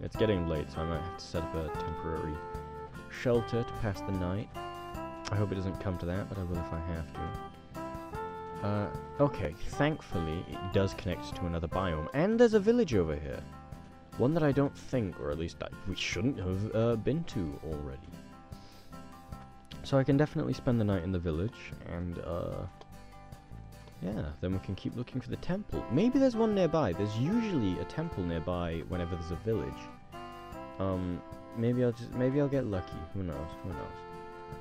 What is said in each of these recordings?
It's getting late, so I might have to set up a temporary shelter to pass the night. I hope it doesn't come to that, but I will if I have to. Okay, thankfully it does connect to another biome, and there's a village over here. One that I don't think, or at least we shouldn't have been to already. So I can definitely spend the night in the village, and yeah, then we can keep looking for the temple. Maybe there's one nearby. There's usually a temple nearby whenever there's a village. Maybe I'll get lucky. Who knows?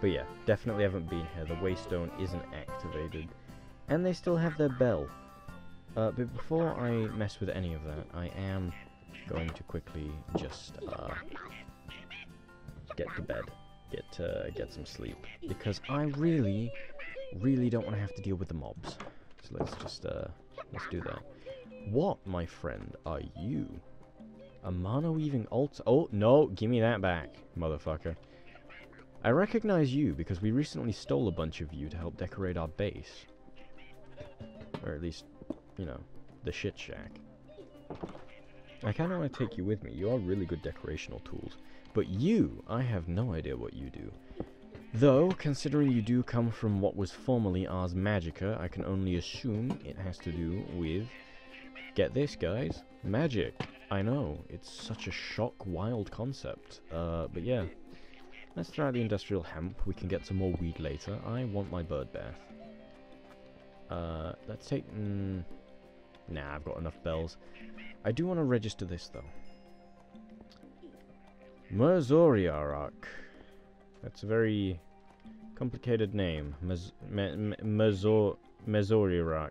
But yeah, definitely haven't been here. The waystone isn't activated, and they still have their bell. But before I mess with any of that, I am going to quickly just get to bed, get some sleep, because I really, really don't want to have to deal with the mobs. So let's just let's do that. What, my friend, are you? A mono-weaving altar? Oh no! Give me that back, motherfucker! I recognize you because we recently stole a bunch of you to help decorate our base, or at least, you know, the shit shack. I kind of want to take you with me. You are really good decorational tools. But you, I have no idea what you do. Though, considering you do come from what was formerly Ars Magica, I can only assume it has to do with... Get this, guys. Magic. I know. It's such a shock-wild concept. But yeah. Let's throw out the industrial hemp. We can get some more weed later. I want my bird bath. Let's take... Nah, I've got enough bells. I do want to register this, though. Mezoriarach. That's a very complicated name. Mezoriarach.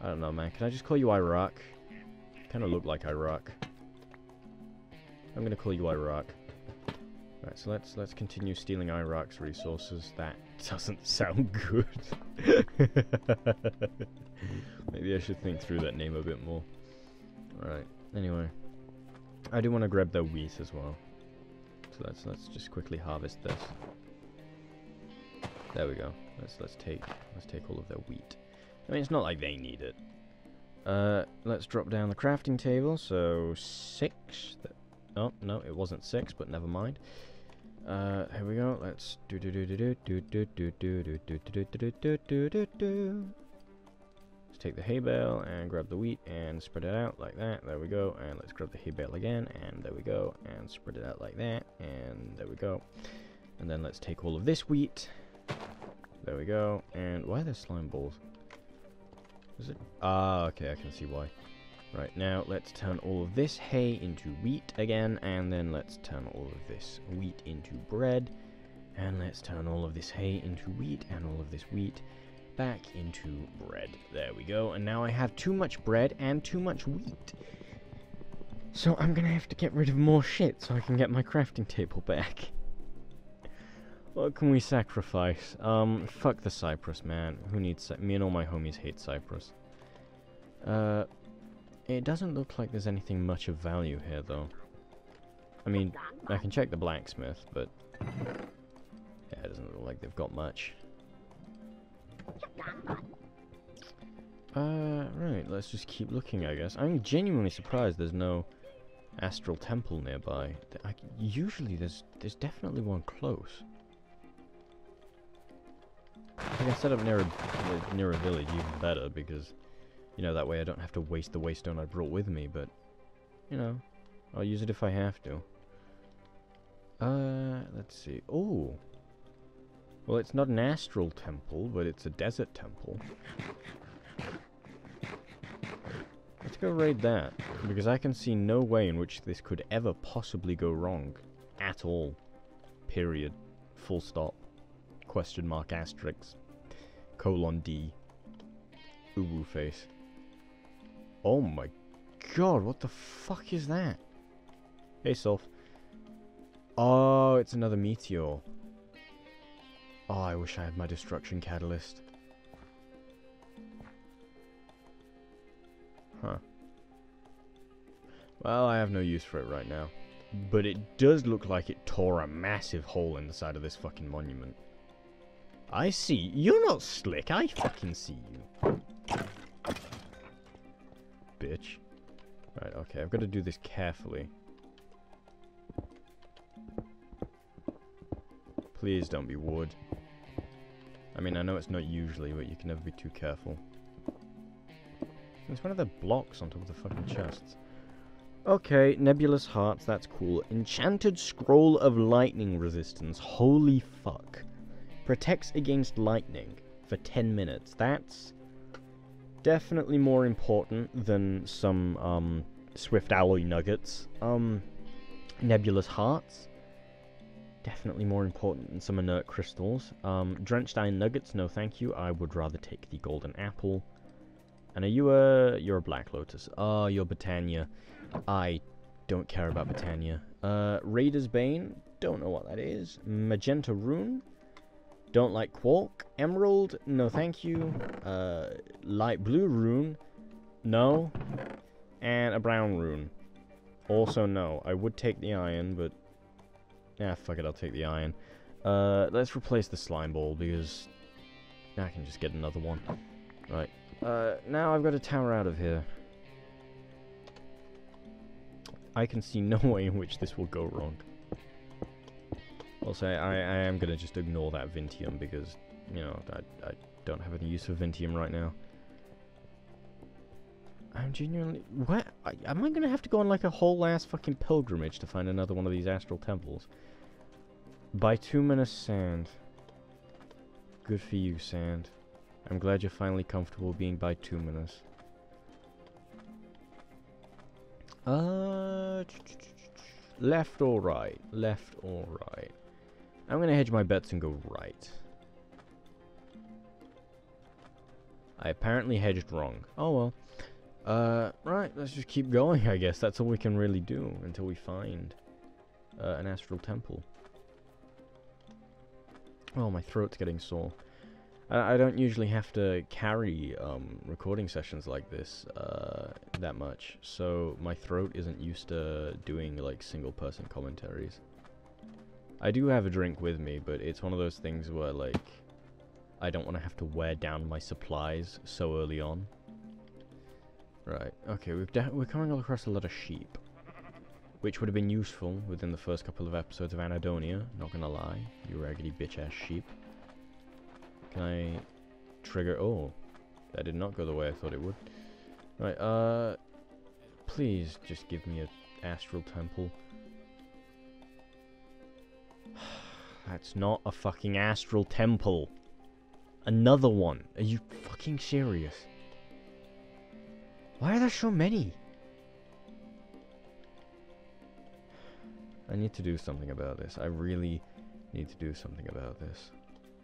I don't know, man. Can I just call you Iraq? Kind of look like Iraq. I'm gonna call you Iraq. Right, so let's continue stealing Iraq's resources. That doesn't sound good. Maybe I should think through that name a bit more. Alright, anyway. I do want to grab their wheat as well. So let's just quickly harvest this. There we go. Let's take all of their wheat. I mean, it's not like they need it. Let's drop down the crafting table, so 6. Oh, no, it wasn't 6, but never mind. Here we go. Let's take the hay bale and grab the wheat and spread it out like that. There we go. And let's grab the hay bale again. And there we go. And spread it out like that. And there we go. And then let's take all of this wheat. There we go. And why are there slime balls? Is it? Ah, okay. I can see why. Right, now let's turn all of this hay into wheat again. And then let's turn all of this wheat into bread. And let's turn all of this hay into wheat and all of this wheat back into bread. There we go. And now I have too much bread and too much wheat. So I'm gonna have to get rid of more shit so I can get my crafting table back. What can we sacrifice? Fuck the cypress, man. Who needs... Me and all my homies hate cypress. It doesn't look like there's anything much of value here, though. I mean, I can check the blacksmith, but... yeah, it doesn't look like they've got much. Right, let's just keep looking, I guess. I'm genuinely surprised there's no astral temple nearby. Usually there's definitely one close. I can set up near a village even better, because, you know, that way I don't have to waste the waystone I brought with me, but, you know, I'll use it if I have to. Let's see. Ooh! Well, it's not an astral temple, but it's a desert temple. Let's go raid that, because I can see no way in which this could ever possibly go wrong. At all. Period. Full stop. Question mark asterisk. Colon D. Uwu face. Oh my god, what the fuck is that? Hey, Soph. Oh, it's another meteor. Oh, I wish I had my destruction catalyst. Huh. Well, I have no use for it right now. But it does look like it tore a massive hole in the side of this fucking monument. I see. You're not slick. I fucking see you. Bitch. Right, okay, I've got to do this carefully. Please don't be wood. I mean, I know it's not usually, but you can never be too careful. It's one of the blocks on top of the fucking chests. Okay, nebulous hearts, that's cool. Enchanted scroll of lightning resistance. Holy fuck. Protects against lightning for 10 minutes. That's definitely more important than some swift alloy nuggets. Nebulous hearts. Definitely more important than some inert crystals. Drenched iron nuggets, no thank you. I would rather take the golden apple. And are you a... you're a Black Lotus. Oh, you're Britannia. I don't care about Britannia. Raider's Bane. Don't know what that is. Magenta Rune. Don't like Quark. Emerald. No thank you. Light Blue Rune. No. And a Brown Rune. Also no. I would take the Iron, but... nah, fuck it, I'll take the Iron. Let's replace the Slime Ball, because... now I can just get another one. Right. Now I've got to tower out of here. I can see no way in which this will go wrong. Also, I am going to just ignore that Vintium because, you know, I don't have any use for Vintium right now. I'm genuinely... what? Am I going to have to go on like a whole ass fucking pilgrimage to find another one of these astral temples? Bituminous sand. Good for you, sand. I'm glad you're finally comfortable being bituminous. Left or right? Left or right? I'm gonna hedge my bets and go right. I apparently hedged wrong. Oh well. Right, let's just keep going, I guess. That's all we can really do until we find an astral temple. Oh, my throat's getting sore. I don't usually have to carry recording sessions like this that much, so my throat isn't used to doing like single-person commentaries. I do have a drink with me, but it's one of those things where like I don't want to have to wear down my supplies so early on. Right. Okay, we're coming all across a lot of sheep, which would have been useful within the first couple of episodes of Anadonia. Not gonna lie, you raggedy bitch-ass sheep. Can I trigger? Oh, that did not go the way I thought it would. Right, please just give me an astral temple. That's not a fucking astral temple. Another one. Are you fucking serious? Why are there so many? I need to do something about this. I really need to do something about this.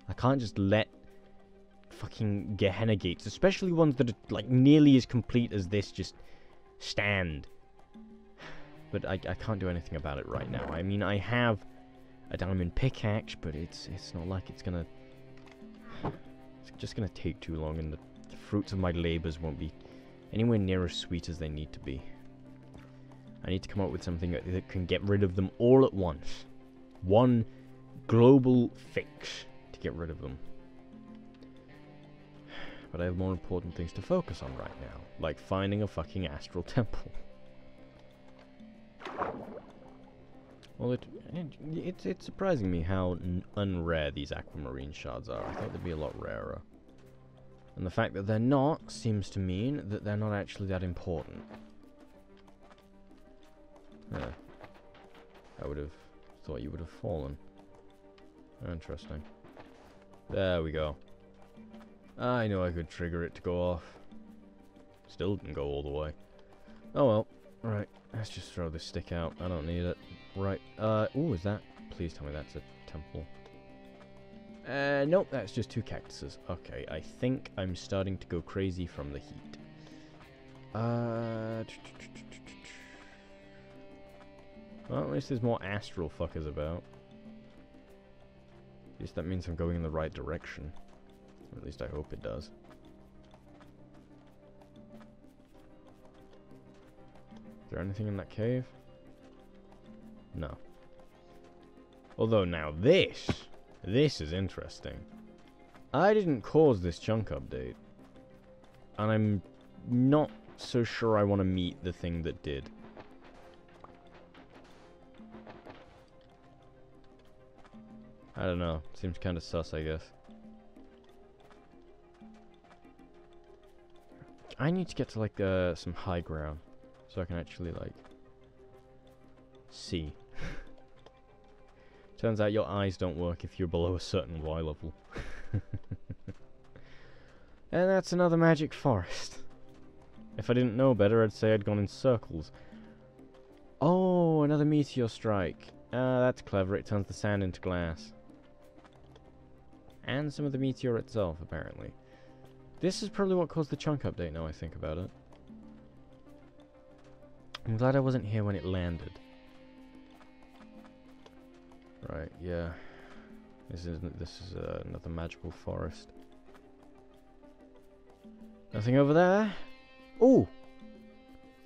I can't just let fucking Gehenna Gates, especially ones that are like nearly as complete as this, just stand. But I can't do anything about it right now. I mean, I have a diamond pickaxe, but it's not like it's gonna... it's just gonna take too long, and the fruits of my labors won't be anywhere near as sweet as they need to be. I need to come up with something that can get rid of them all at once. One global fix. Get rid of them. But I have more important things to focus on right now, like finding a fucking astral temple. Well, it's surprising me how unrare these aquamarine shards are. I thought they'd be a lot rarer. And the fact that they're not seems to mean that they're not actually that important. Yeah. I would have thought you would have fallen. Interesting. There we go. I know I could trigger it to go off. Still didn't go all the way. Oh well. Right. Let's just throw this stick out. I don't need it. Right. Ooh, is that... please tell me that's a temple. Nope, that's just two cactuses. Okay, I think I'm starting to go crazy from the heat. Well, at least there's more astral fuckers about. At least that means I'm going in the right direction. Or at least I hope it does. Is there anything in that cave? No. Although now this is interesting. I didn't cause this chunk update. And I'm not so sure I want to meet the thing that did. I don't know. Seems kind of sus, I guess. I need to get to, like, some high ground. So I can actually, like, see. Turns out your eyes don't work if you're below a certain Y level. And that's another magic forest. If I didn't know better, I'd say I'd gone in circles. Oh, another meteor strike. That's clever. It turns the sand into glass. And some of the meteor itself, apparently. This is probably what caused the chunk update, now I think about it. I'm glad I wasn't here when it landed. Right, yeah. This is another magical forest. Nothing over there? Oh!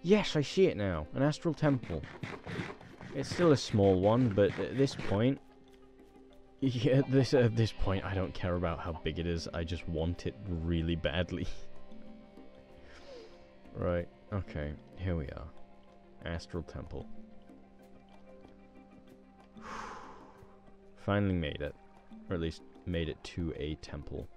Yes, I see it now. An astral temple. It's still a small one, but at this point... Yeah, at this point, I don't care about how big it is. I just want it really badly. Right, okay. Here we are. Astral temple. Finally made it. Or at least made it to a temple.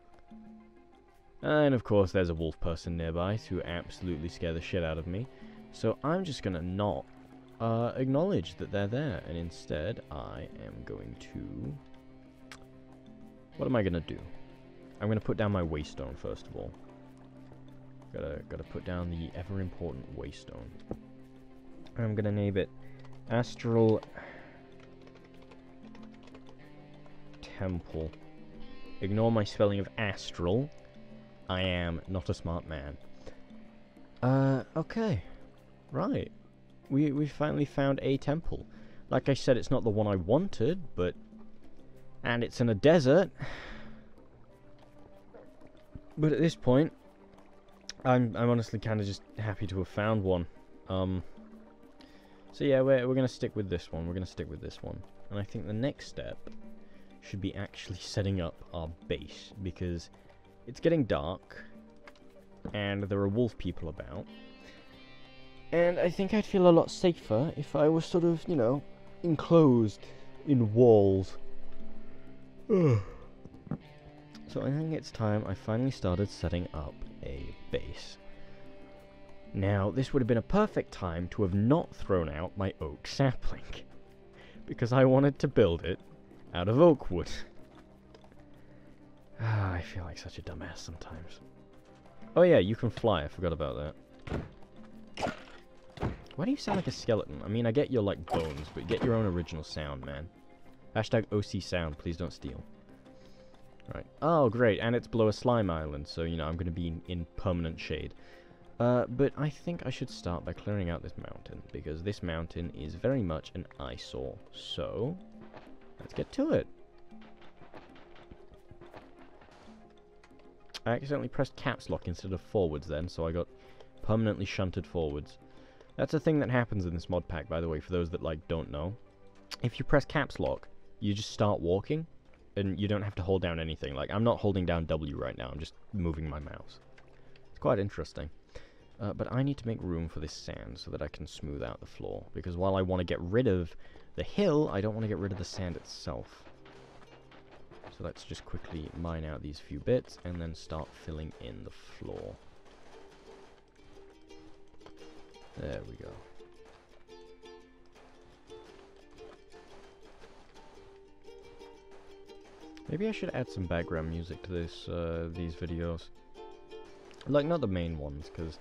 And of course there's a wolf person nearby to absolutely scare the shit out of me. So I'm just gonna not acknowledge that they're there. And instead I am going to... What am I gonna do? I'm gonna put down my waystone first of all. Gotta put down the ever important waystone. I'm gonna name it Astral Temple. Ignore my spelling of astral. I am not a smart man. Okay. Right. We finally found a temple. Like I said, it's not the one I wanted, but... And it's in a desert. But at this point, I'm honestly kind of just happy to have found one. So yeah, we're going to stick with this one. We're going to stick with this one. And I think the next step should be actually setting up our base. Because... It's getting dark, and there are wolf people about, and I think I'd feel a lot safer if I was sort of, you know, enclosed in walls. Ugh. So I think it's time I finally started setting up a base. Now, this would have been a perfect time to have not thrown out my oak sapling, because I wanted to build it out of oak wood. Ah, I feel like such a dumbass sometimes. Oh yeah, you can fly. I forgot about that. Why do you sound like a skeleton? I mean, I get your, like, bones, but get your own original sound, man. Hashtag OC sound, please don't steal. Right. Oh, great, and it's below a slime island, so, you know, I'm going to be in permanent shade. But I think I should start by clearing out this mountain, because this mountain is very much an eyesore. So, let's get to it. I accidentally pressed caps lock instead of forwards then, so I got permanently shunted forwards. That's a thing that happens in this mod pack, by the way, for those that, like, don't know. If you press caps lock, you just start walking, and you don't have to hold down anything. Like, I'm not holding down W right now, I'm just moving my mouse. It's quite interesting. But I need to make room for this sand so that I can smooth out the floor, because while I want to get rid of the hill, I don't want to get rid of the sand itself. So let's just quickly mine out these few bits and then start filling in the floor. There we go. Maybe I should add some background music to this these videos. Like, not the main ones, because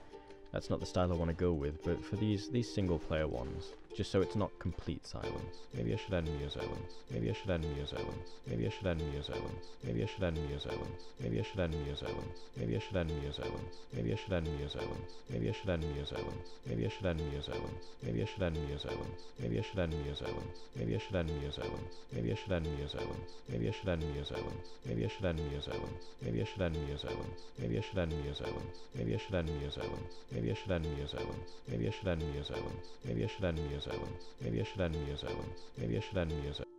that's not the style I want to go with, but for these single-player ones, just so it's not complete silence. Maybe I should add Muse Islands. Maybe I should add Muse Islands. Maybe I should add Muse Islands. Maybe I should add Muse Islands. Maybe I should add Muse Islands. Maybe I should add Muse Islands. Maybe I should add Muse Islands. Maybe I should add Muse Islands. Maybe I should add Muse Islands. Maybe I should add Muse Islands. Maybe I should add Muse Islands. Maybe I should add Muse Islands. Maybe I should add Muse Islands. Maybe I should add Muse Islands. Maybe I should add Muse Islands. Maybe I should add Muse Islands. Maybe I should add Muse Islands. Maybe I should add Muse Islands. Maybe I should add Muse Islands. Maybe I should add Muse Islands. Maybe I should add Muse Islands. Maybe I should add Muse Islands. Maybe I should add Muse Islands.